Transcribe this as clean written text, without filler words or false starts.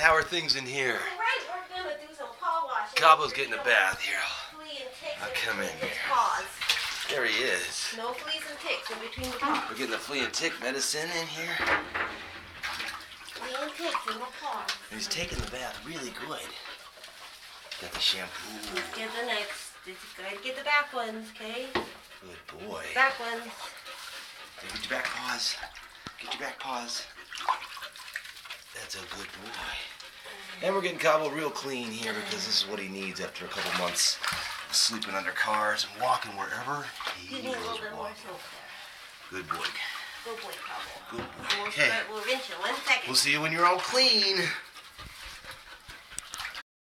how are things in here? Right, we're gonna do some paw washing. Cabo's getting a bath here. I'll come in here. There he is. No fleas and ticks in between the paws. We're getting the flea and tick medicine in here. Flea and ticks in the paws. He's taking the bath really good. Got the shampoo. Let's get the next. Go ahead and get the back ones, okay? Good boy. Back ones. Get your back paws. Get your back paws. That's a good boy. And we're getting Cabo real clean here because this is what he needs after a couple months of sleeping under cars and walking wherever he goes. Good boy. Good boy, Cabo. Good boy. Okay. We'll rinse you in 1 second. We'll see you when you're all clean.